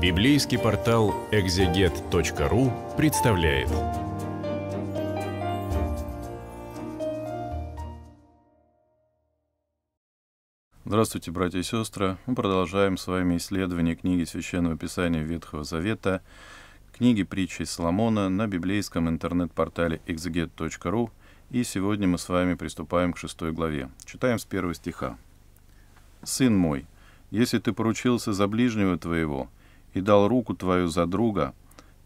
Библейский портал exeget.ru представляет. Здравствуйте, братья и сестры! Мы продолжаем с вами исследование книги Священного Писания Ветхого Завета, книги Притчи Соломона на библейском интернет-портале exeget.ru, и сегодня мы с вами приступаем к 6 главе. Читаем с 1 стиха. «Сын мой, если ты поручился за ближнего твоего, и дал руку твою за друга,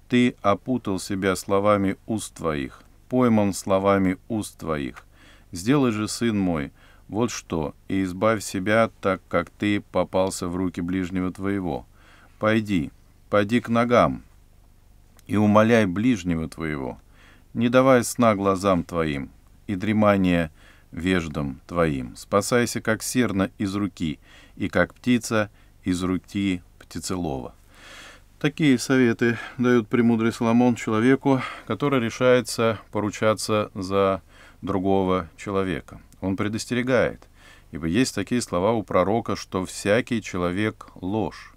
ты опутал себя словами уст твоих, пойман словами уст твоих. Сделай же, сын мой, вот что, и избавь себя, так как ты попался в руки ближнего твоего. Пойди к ногам, и умоляй ближнего твоего, не давай сна глазам твоим, и дремания веждам твоим. Спасайся, как серна из руки, и как птица из руки птицелова». Такие советы дают премудрый Соломон человеку, который решается поручаться за другого человека. Он предостерегает, ибо есть такие слова у пророка, что «всякий человек — ложь».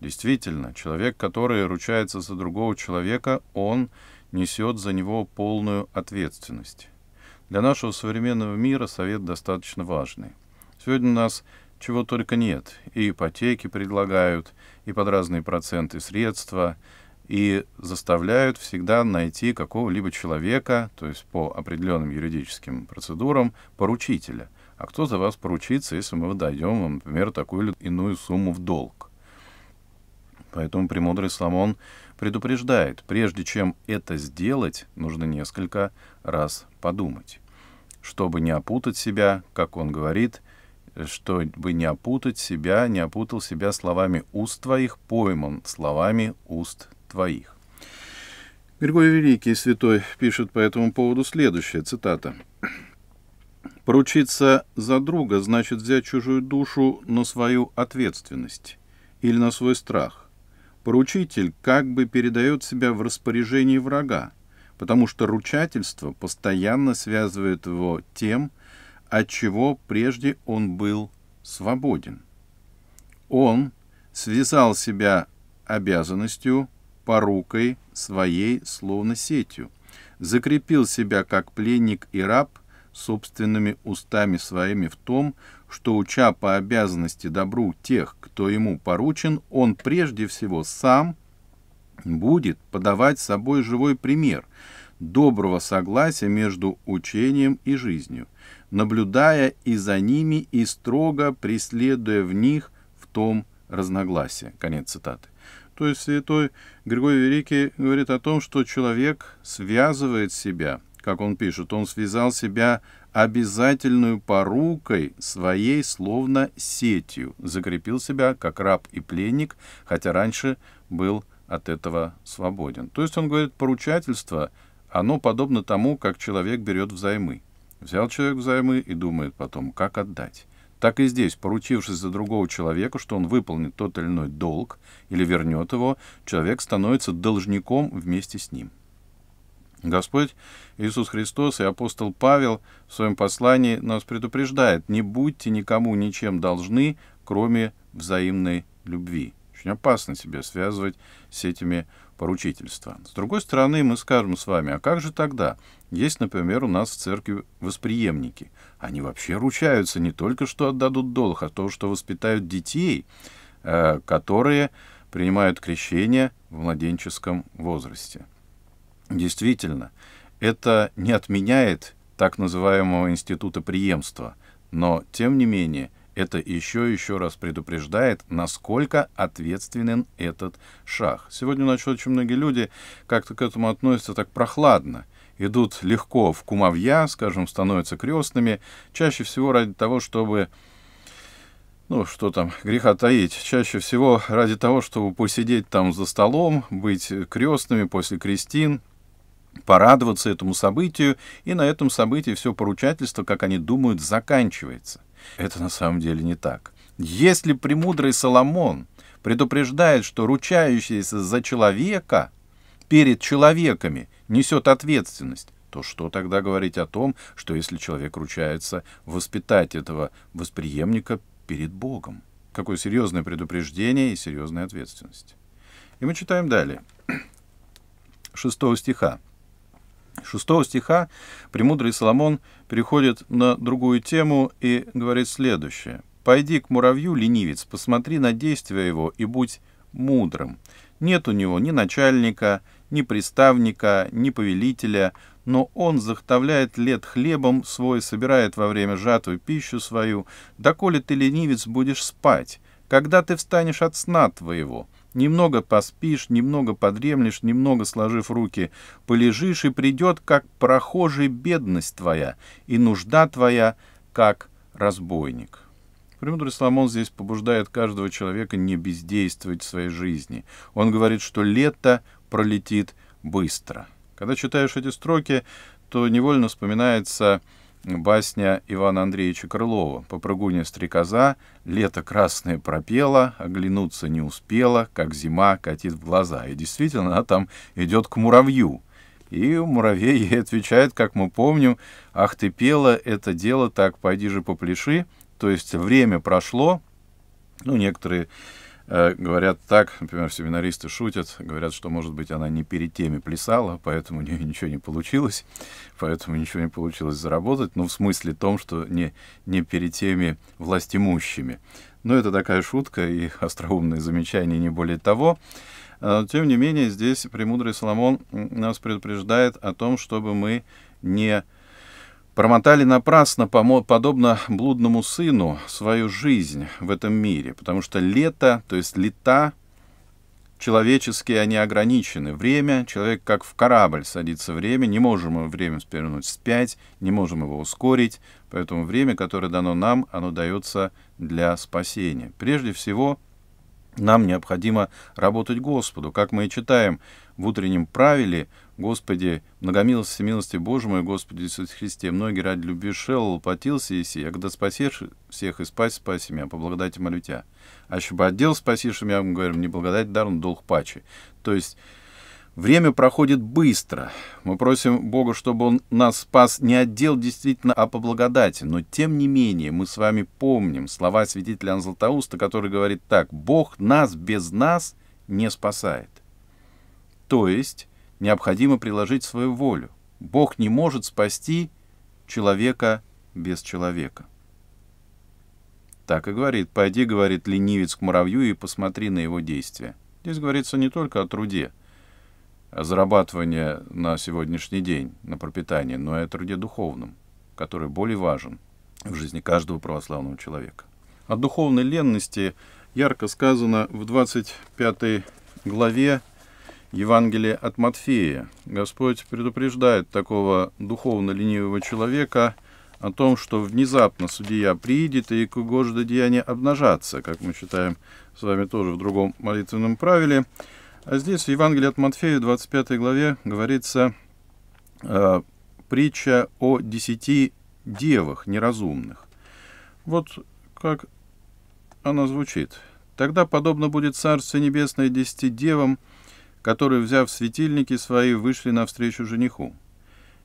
Действительно, человек, который ручается за другого человека, он несет за него полную ответственность. Для нашего современного мира совет достаточно важный. Сегодня у нас чего только нет. И ипотеки предлагают, и под разные проценты средства, и заставляют всегда найти какого-либо человека, то есть по определенным юридическим процедурам, поручителя. А кто за вас поручится, если мы выдаем вам, например, такую или иную сумму в долг? Поэтому премудрый Соломон предупреждает, прежде чем это сделать, нужно несколько раз подумать, чтобы не опутать себя, как он говорит, чтобы не опутать себя, не опутал себя словами уст твоих, пойман словами уст твоих. Григорий Великий, святой, пишет по этому поводу следующее, цитата. «Поручиться за друга значит взять чужую душу на свою ответственность или на свой страх. Поручитель как бы передает себя в распоряжение врага, потому что ручательство постоянно связывает его тем, от чего прежде он был свободен. Он связал себя обязанностью, порукой своей, словно сетью, закрепил себя как пленник и раб собственными устами своими в том, что, уча по обязанности добру тех, кто ему поручен, он прежде всего сам будет подавать собой живой пример доброго согласия между учением и жизнью, наблюдая и за ними, и строго преследуя в них в том разногласии». Конец цитаты. То есть святой Григорий Великий говорит о том, что человек связывает себя, как он пишет, он связал себя обязательную порукой своей, словно сетью, закрепил себя как раб и пленник, хотя раньше был от этого свободен. То есть он говорит, поручательство, оно подобно тому, как человек берет взаймы. Взял человек взаймы и думает потом, как отдать. Так и здесь, поручившись за другого человека, что он выполнит тот или иной долг или вернет его, человек становится должником вместе с ним. Господь Иисус Христос и апостол Павел в своем послании нас предупреждает: не будьте никому ничем должны, кроме взаимной любви. Очень опасно себя связывать с этими поручительства. С другой стороны, мы скажем с вами, а как же тогда? Есть, например, у нас в церкви восприемники. Они вообще ручаются не только, что отдадут долг, а то, что воспитают детей, которые принимают крещение в младенческом возрасте. Действительно, это не отменяет так называемого института преемства, но, тем не менее, это еще раз предупреждает, насколько ответственен этот шаг. Сегодня у нас очень многие люди как-то к этому относятся так прохладно. Идут легко в кумовья, скажем, становятся крестными, чаще всего ради того, чтобы... Ну, что там, греха таить. Чаще всего ради того, чтобы посидеть там за столом, быть крестными после крестин, порадоваться этому событию, и на этом событии все поручательство, как они думают, заканчивается. Это на самом деле не так. Если премудрый Соломон предупреждает, что ручающийся за человека перед человеками несет ответственность, то что тогда говорить о том, что если человек ручается воспитать этого восприемника перед Богом? Какое серьезное предупреждение и серьезная ответственность. И мы читаем далее, 6 стиха. 6 стиха премудрый Соломон переходит на другую тему и говорит следующее. «Пойди к муравью, ленивец, посмотри на действия его и будь мудрым. Нет у него ни начальника, ни приставника, ни повелителя, но он захтовляет лет хлебом свой, собирает во время жатвы пищу свою. Доколе ты, ленивец, будешь спать? Когда ты встанешь от сна твоего? Немного поспишь, немного подремлешь, немного сложив руки, полежишь, и придет, как прохожий, бедность твоя, и нужда твоя, как разбойник». Премудрый Соломон здесь побуждает каждого человека не бездействовать в своей жизни. Он говорит, что лето пролетит быстро. Когда читаешь эти строки, то невольно вспоминается басня Ивана Андреевича Крылова «Попрыгунья стрекоза, лето красное пропела, оглянуться не успела, как зима катит в глаза». И действительно, она там идет к муравью. И муравей ей отвечает, как мы помним, «Ах ты пела, это дело так, пойди же попляши». То есть время прошло, ну, некоторые говорят так, например, семинаристы шутят, говорят, что, может быть, она не перед теми плясала, поэтому у нее ничего не получилось, заработать, ну, в смысле том, что не перед теми властимущими. Но это такая шутка и остроумные замечания, не более того. Тем не менее, здесь премудрый Соломон нас предупреждает о том, чтобы мы не промотали напрасно, подобно блудному сыну, свою жизнь в этом мире, потому что лето, то есть лета человеческие, они ограничены. Время, человек как в корабль садится время, не можем мы время свернуть вспять, не можем его ускорить, поэтому время, которое дано нам, оно дается для спасения. Прежде всего, нам необходимо работать Господу. Как мы и читаем в утреннем правиле, «Господи, многомилости, милости Божьей мой, Господи Иисусе Христе, многие ради любви шел, лопотился и сия, когда спасешь всех и спаси, спаси меня, по благодати молю тебя. А чтобы отдел спасишь меня, мы говорим, не благодать дар, но долг паче». То есть время проходит быстро. Мы просим Бога, чтобы Он нас спас не от дел действительно, а по благодати. Но тем не менее мы с вами помним слова святителя Иоанна Златоуста, который говорит так: «Бог нас без нас не спасает». То есть необходимо приложить свою волю. Бог не может спасти человека без человека. Так и говорит. «Пойди, — говорит, — ленивец к муравью и посмотри на его действия». Здесь говорится не только о труде, о зарабатывании на сегодняшний день, на пропитание, но и о труде духовном, который более важен в жизни каждого православного человека. О духовной ленности ярко сказано в 25 главе Евангелие от Матфея. Господь предупреждает такого духовно ленивого человека о том, что внезапно судья приидет, и его же деяния обнажатся, как мы читаем с вами тоже в другом молитвенном правиле. А здесь в Евангелии от Матфея, 25 главе, говорится притча о 10 девах неразумных. Вот как она звучит. «Тогда подобно будет Царство Небесное 10 девам, которые, взяв светильники свои, вышли навстречу жениху.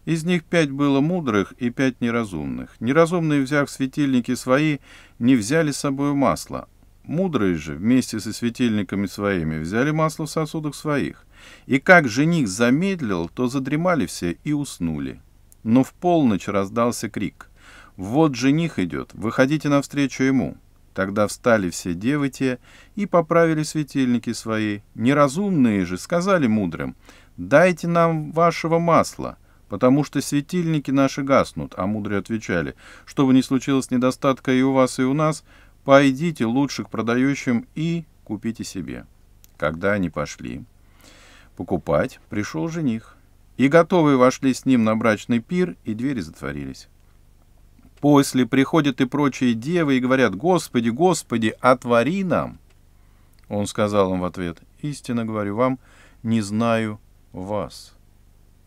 Из них 5 было мудрых и 5 неразумных. Неразумные, взяв светильники свои, не взяли с собой масла. Мудрые же вместе со светильниками своими взяли масло в сосудах своих. И как жених замедлил, то задремали все и уснули. Но в полночь раздался крик: «Вот жених идет, выходите навстречу ему». Тогда встали все девы те и поправили светильники свои. Неразумные же сказали мудрым: «Дайте нам вашего масла, потому что светильники наши гаснут». А мудрые отвечали: «Чтобы не случилось недостатка и у вас, и у нас, пойдите лучше к продающим и купите себе». Когда они пошли покупать, пришел жених, и готовые вошли с ним на брачный пир, и двери затворились. После приходят и прочие девы и говорят: «Господи, Господи, отвори нам!» Он сказал им в ответ: «Истинно говорю вам, не знаю вас».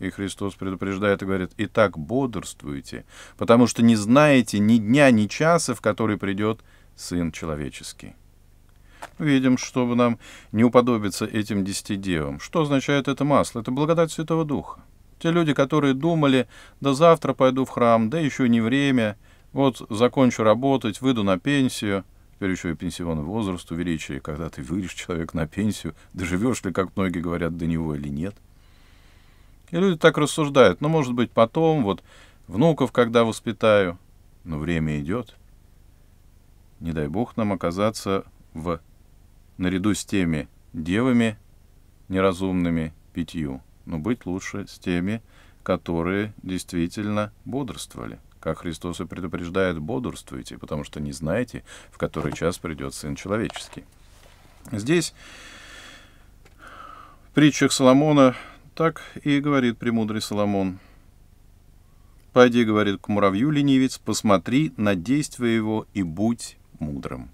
И Христос предупреждает и говорит: «Итак, бодрствуйте, потому что не знаете ни дня, ни часа, в который придет Сын Человеческий». Видим, чтобы нам не уподобиться этим 10 девам. Что означает это масло? Это благодать Святого Духа. Те люди, которые думали: «Да завтра пойду в храм, да еще не время, вот закончу работать, выйду на пенсию». теперь еще и пенсионный возраст увеличили, когда ты выйдешь, человек, на пенсию, доживешь ли, как многие говорят, до него или нет. И люди так рассуждают, ну, может быть, потом, вот, внуков, когда воспитаю, но время идет. Не дай бог нам оказаться наряду с теми девами неразумными пятью, но быть лучше с теми, которые действительно бодрствовали. Как Христос и предупреждает, бодрствуйте, потому что не знаете, в который час придет Сын Человеческий. Здесь в притчах Соломона так и говорит премудрый Соломон. «Пойди, — говорит, — к муравью, ленивец, посмотри на действия его и будь мудрым».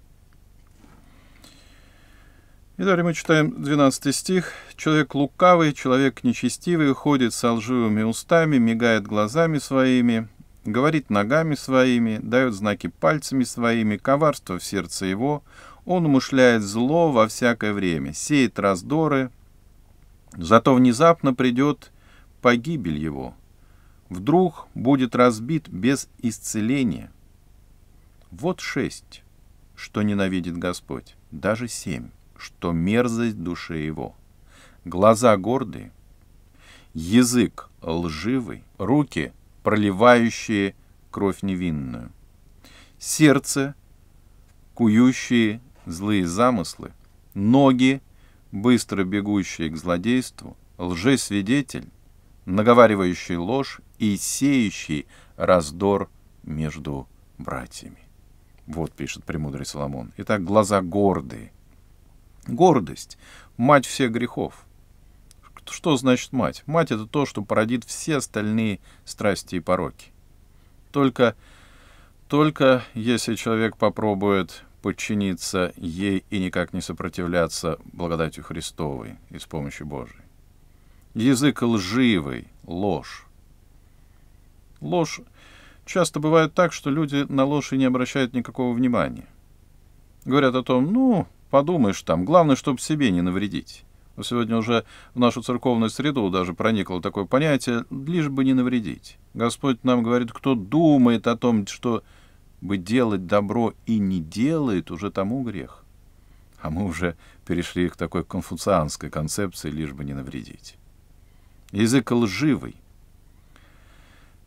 И далее мы читаем 12 стих. «Человек лукавый, человек нечестивый, ходит со лживыми устами, мигает глазами своими, говорит ногами своими, дает знаки пальцами своими, коварство в сердце его. Он умышляет зло во всякое время, сеет раздоры, зато внезапно придет погибель его. Вдруг будет разбит без исцеления. Вот 6, что ненавидит Господь, даже 7. Что мерзость души его, глаза гордые, язык лживый, руки, проливающие кровь невинную, сердце, кующие злые замыслы, ноги, быстро бегущие к злодейству, лжесвидетель, наговаривающий ложь и сеющий раздор между братьями». Вот пишет премудрый Соломон. Итак, глаза гордые. Гордость — мать всех грехов. Что значит мать? Мать — это то, что породит все остальные страсти и пороки. Только если человек попробует подчиниться ей и никак не сопротивляться благодатью Христовой и с помощью Божией. Язык лживый, ложь. Ложь часто бывает так, что люди на ложь и не обращают никакого внимания. Говорят о том, ну... подумаешь там, главное, чтобы себе не навредить. Но сегодня уже в нашу церковную среду даже проникло такое понятие, лишь бы не навредить. Господь нам говорит, кто думает о том, что бы делать добро и не делает, уже тому грех. А мы уже перешли к такой конфуцианской концепции, лишь бы не навредить. Язык лживый.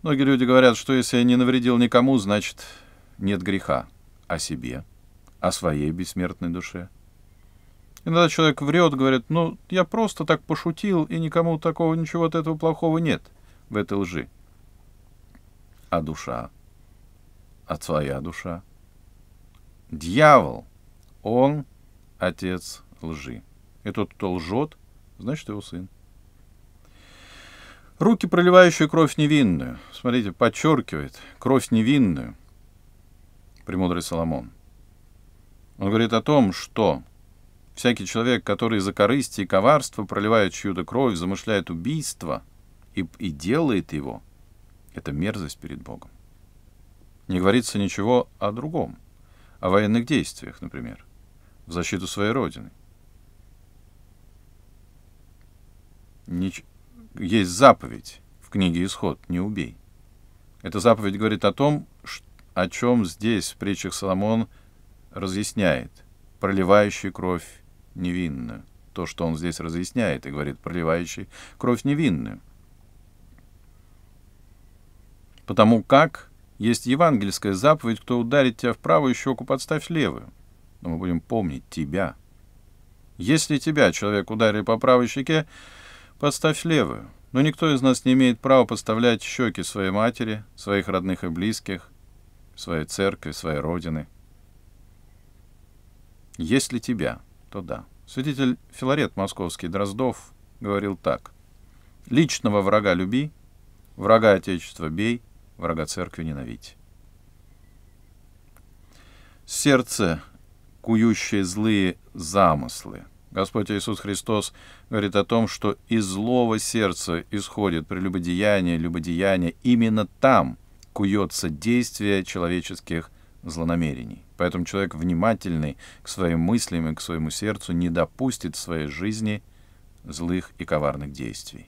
Многие люди говорят, что если я не навредил никому, значит нет греха о себе, о своей бессмертной душе. Иногда человек врет, говорит, ну, я просто так пошутил, и никому такого ничего от этого плохого нет в этой лжи. А душа, а своя душа. Дьявол, он отец лжи. И тот, кто лжет, значит, его сын. Руки, проливающие кровь невинную. Смотрите, подчеркивает, кровь невинную. Премудрый Соломон. Он говорит о том, что всякий человек, который из-за корысти и коварства проливает чью-то кровь, замышляет убийство и делает его, это мерзость перед Богом. Не говорится ничего о другом, о военных действиях, например, в защиту своей Родины. Есть заповедь в книге «Исход» «Не убей». Эта заповедь говорит о том, о чем здесь в притчах Соломон разъясняет, проливающий кровь невинную. То, что он здесь разъясняет и говорит, проливающий кровь невинную. Потому как есть евангельская заповедь, кто ударит тебя в правую щеку, подставь левую. Но мы будем помнить тебя. Если тебя, человек, ударили по правой щеке, подставь левую. Но никто из нас не имеет права подставлять щеки своей матери, своих родных и близких, своей церкви, своей родины. «Если тебя, то да». Святитель Филарет Московский Дроздов говорил так. «Личного врага люби, врага Отечества бей, врага Церкви ненавидь». Сердце, кующее злые замыслы. Господь Иисус Христос говорит о том, что из злого сердца исходит прелюбодеяние, любодеяние. Именно там куется действие человеческих злонамерений. Поэтому человек, внимательный к своим мыслям и к своему сердцу, не допустит в своей жизни злых и коварных действий.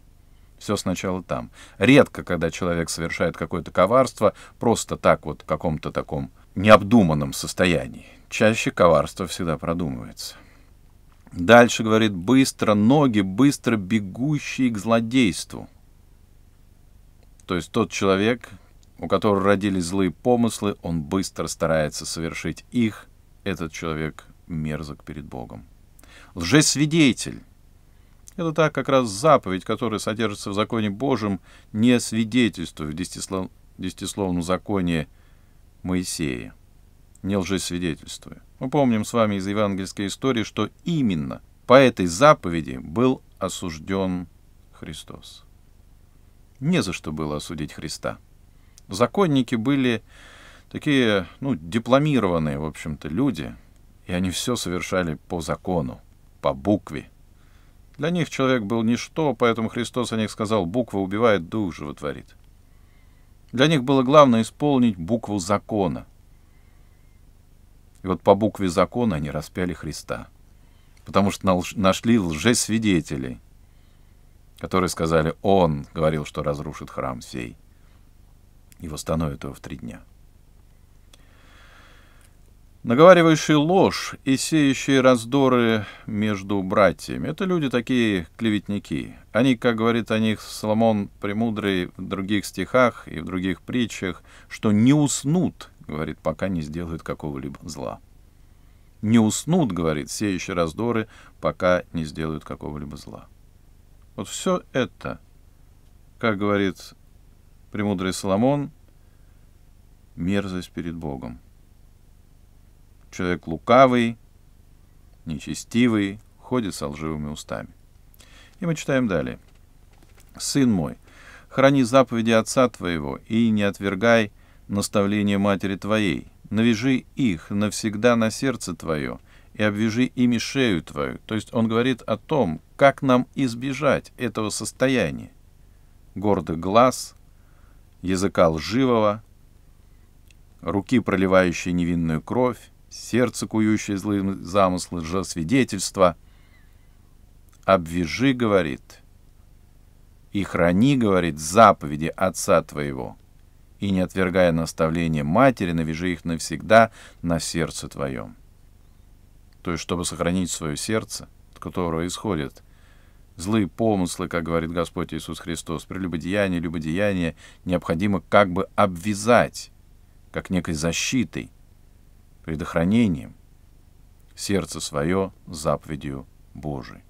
Все сначала там. Редко, когда человек совершает какое-то коварство, просто так вот в каком-то таком необдуманном состоянии. чаще коварство всегда продумывается. Дальше, говорит, быстро ноги, быстро бегущие к злодейству. То есть тот человек, у которого родились злые помыслы, он быстро старается совершить их. Этот человек мерзок перед Богом. Лжесвидетель. Это та как раз заповедь, которая содержится в законе Божьем, не свидетельствуя в десятисловном законе Моисея. Не лжесвидетельствуя. Мы помним с вами из евангельской истории, что именно по этой заповеди был осужден Христос. Не за что было осудить Христа. Законники были такие, дипломированные, в общем-то, люди, и они все совершали по закону, по букве. Для них человек был ничто, поэтому Христос о них сказал: буква убивает, дух животворит. Для них было главное исполнить букву закона. И вот по букве закона они распяли Христа, потому что нашли лжесвидетелей, которые сказали: он говорил, что разрушит храм сей и восстановит его в 3 дня. Наговаривающие ложь и сеющие раздоры между братьями — это люди такие клеветники. Они, как говорит о них Соломон Премудрый в других стихах и в других притчах, что не уснут, говорит, пока не сделают какого-либо зла. Не уснут, говорит, сеющие раздоры, пока не сделают какого-либо зла. Вот все это, как говорит Премудрый Соломон, мерзость перед Богом. Человек лукавый, нечестивый, ходит со лживыми устами. И мы читаем далее. «Сын мой, храни заповеди отца твоего и не отвергай наставления матери твоей. Навяжи их навсегда на сердце твое и обвяжи ими шею твою». То есть он говорит о том, как нам избежать этого состояния гордых глаз, языка лживого, руки, проливающие невинную кровь, сердце, кующее злые замыслы, лжесвидетельства. «Обвяжи, — говорит, — и храни, — говорит, — заповеди отца твоего, и, не отвергая наставления матери, навяжи их навсегда на сердце твоем». То есть, чтобы сохранить свое сердце, от которого исходят злые помыслы, как говорит Господь Иисус Христос, прелюбодеяние, любодеяние, необходимо как бы обвязать, как некой защитой, предохранением сердце свое заповедью Божией.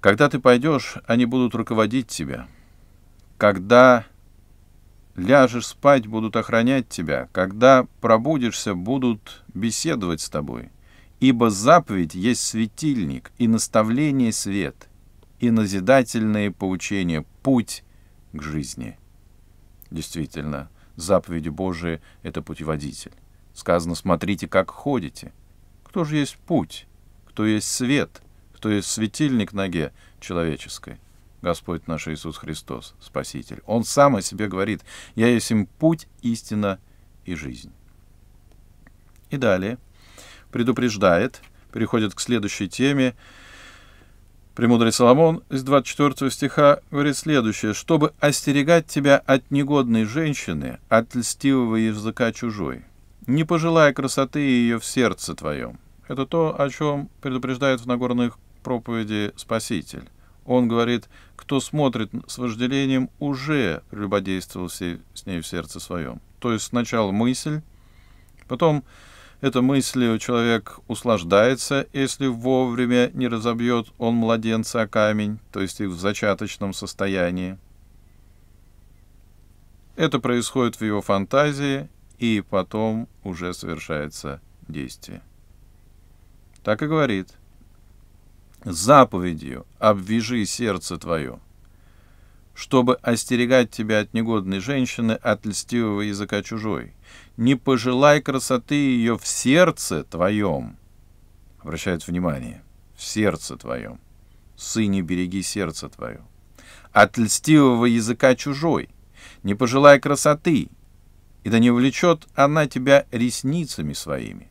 Когда ты пойдешь, они будут руководить тебя. Когда ляжешь спать, будут охранять тебя. Когда пробудишься, будут беседовать с тобой. Ибо заповедь есть светильник, и наставление — свет, и назидательные поучения — путь к жизни. Действительно, заповеди Божии — это путеводитель. Сказано: смотрите, как ходите. Кто же есть путь? Кто есть свет? Кто есть светильник ноге человеческой? Господь наш Иисус Христос, Спаситель. Он сам о себе говорит: «Я есть им путь, истина и жизнь». И далее предупреждает, переходит к следующей теме. Премудрый Соломон из 24 стиха говорит следующее: «Чтобы остерегать тебя от негодной женщины, от льстивого языка чужой, не пожелай красоты ее в сердце твоем». Это то, о чем предупреждает в Нагорной проповеди Спаситель. Он говорит: кто смотрит с вожделением, уже прелюбодействовал с ней в сердце своем. То есть сначала мысль, потом эта мыслью человек услаждается, если вовремя не разобьет он младенца о камень, то есть их в зачаточном состоянии. Это происходит в его фантазии, и потом уже совершается действие. Так и говорит: «Заповедью обвяжи сердце твое, чтобы остерегать тебя от негодной женщины, от льстивого языка чужой. Не пожелай красоты ее в сердце твоем». Обращает внимание: в сердце твоем. «Сыне, береги сердце твое. От льстивого языка чужой. Не пожелай красоты, и да не увлечет она тебя ресницами своими,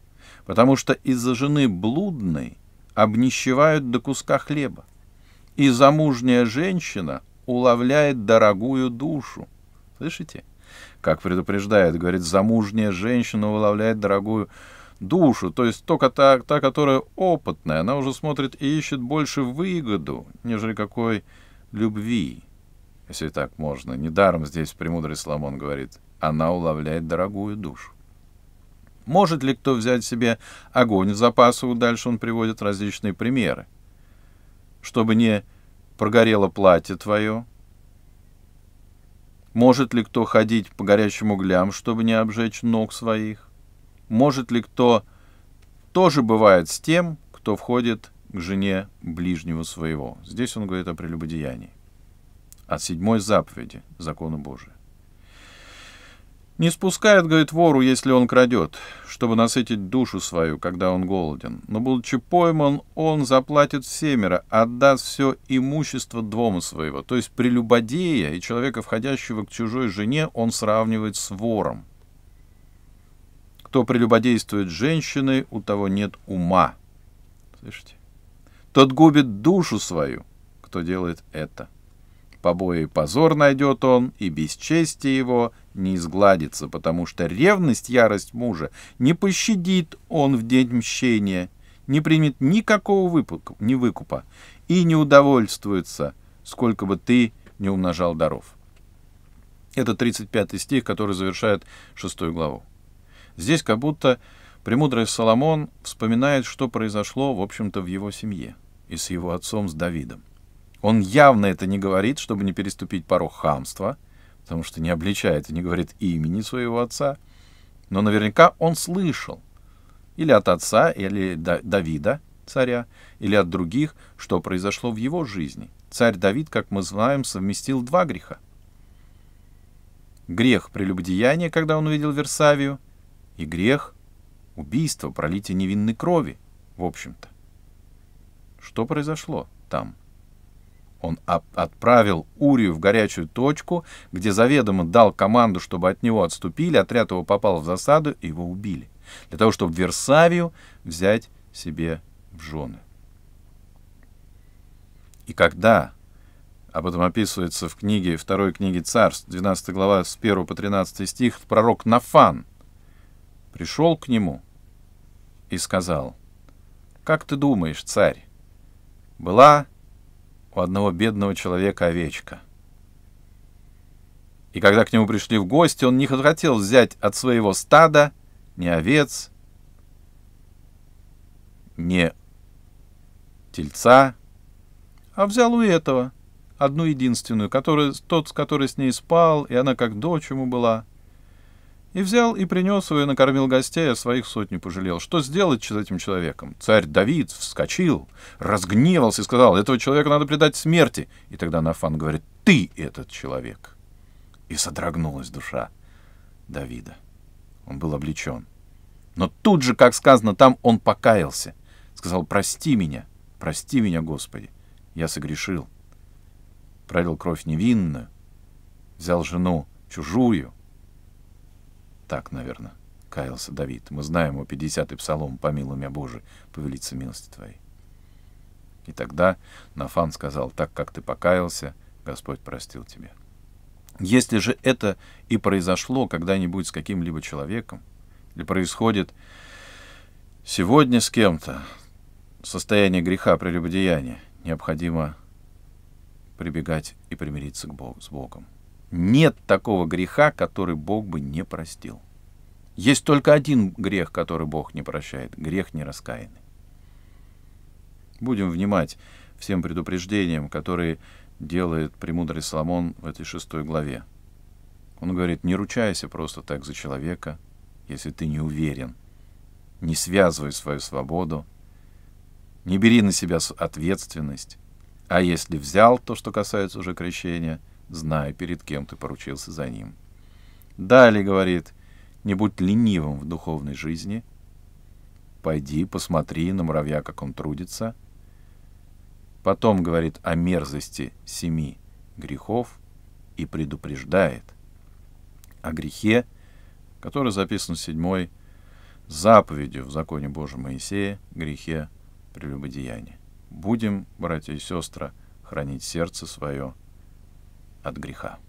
потому что из-за жены блудной обнищевают до куска хлеба, и замужняя женщина уловляет дорогую душу». Слышите? как предупреждает, говорит, замужняя женщина вылавливает дорогую душу, то есть только та, которая опытная, она уже смотрит и ищет больше выгоду, нежели какой любви, если так можно. Недаром здесь премудрый Соломон говорит, она уловляет дорогую душу. Может ли кто взять себе огонь в запасу? Дальше он приводит различные примеры. Чтобы не прогорело платье твое. Может ли кто ходить по горячим углям, чтобы не обжечь ног своих? Может ли кто тоже бывает с тем, кто входит к жене ближнего своего? Здесь он говорит о прелюбодеянии. От 7-й заповеди закона Божия. Не спускает, говорит, вору, если он крадет, чтобы насытить душу свою, когда он голоден. Но, будучи пойман, он заплатит всемеро, отдаст все имущество дому своего. То есть прелюбодея и человека, входящего к чужой жене, он сравнивает с вором. Кто прелюбодействует с женщиной, у того нет ума. Слышите? Тот губит душу свою, кто делает это. Побои и позор найдет он, и бесчестие его не изгладится, потому что ревность, ярость мужа не пощадит он в день мщения, не примет никакого выкупа и не удовольствуется, сколько бы ты не умножал даров. Это 35-й стих, который завершает 6-ю главу. Здесь как будто премудрый Соломон вспоминает, что произошло, в общем-то, в его семье и с его отцом, с Давидом. Он явно это не говорит, чтобы не переступить порог хамства, потому что не обличает и не говорит имени своего отца. Но наверняка он слышал или от отца, или Давида, царя, или от других, что произошло в его жизни. Царь Давид, как мы знаем, совместил два греха. Грех прелюбодеяния, когда он увидел Версавию, и грех убийства, пролития невинной крови, в общем-то. Что произошло там? Он отправил Урию в горячую точку, где заведомо дал команду, чтобы от него отступили, отряд его попал в засаду, и его убили, для того, чтобы Вирсавию взять себе в жены. И когда, об этом описывается в книге, 2-й книге Царств, 12 глава, с 1 по 13 стих, пророк Нафан пришел к нему и сказал, «Как ты думаешь, царь, была у одного бедного человека овечка. И когда к нему пришли в гости, он не хотел взять от своего стада ни овец, ни тельца, а взял у этого одну единственную, который с ней спал, и она как дочь ему была. И взял и принес ее, и накормил гостей, а своих сотни пожалел. Что сделать с этим человеком? Царь Давид вскочил, разгневался и сказал, этого человека надо предать смерти. И тогда Нафан говорит, ты этот человек. И содрогнулась душа Давида. Он был обличен. Но тут же, как сказано там, он покаялся. Сказал, прости меня, Господи. Я согрешил. Пролил кровь невинную, взял жену чужую. Так, наверное, каялся Давид. Мы знаем его 50-й псалом «Помилуй меня, Боже, повелится милости Твоей». И тогда Нафан сказал, так как ты покаялся, Господь простил тебе. Если же это и произошло когда-нибудь с каким-либо человеком, или происходит сегодня с кем-то, состояние греха, прелюбодеяния, необходимо прибегать и примириться с Богом. Нет такого греха, который Бог бы не простил. Есть только один грех, который Бог не прощает — грех нераскаянный. Будем внимать всем предупреждениям, которые делает премудрый Соломон в этой 6-й главе. Он говорит, не ручайся просто так за человека, если ты не уверен. Не связывай свою свободу, не бери на себя ответственность. А если взял то, что касается уже крещения, знай, перед кем ты поручился за ним. Далее говорит, не будь ленивым в духовной жизни, пойди, посмотри на муравья, как он трудится. Потом говорит о мерзости 7 грехов и предупреждает о грехе, который записан 7-й заповедью в законе Божьем Моисея, грехе прелюбодеяния. Будем, братья и сестры, хранить сердце свое от греха.